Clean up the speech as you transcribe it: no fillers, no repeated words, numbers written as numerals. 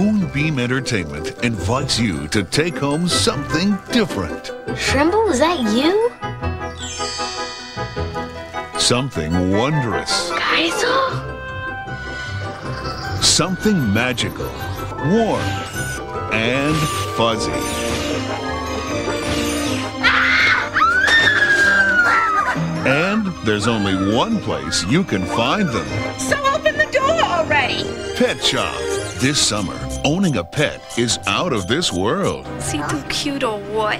Moonbeam Entertainment invites you to take home something different. Shrimble, is that you? Something wondrous. Geisel? Something magical, warm, and fuzzy. And there's only one place you can find them. So open the door already! Pet Shop. This summer, owning a pet is out of this world. Is he too cute or what?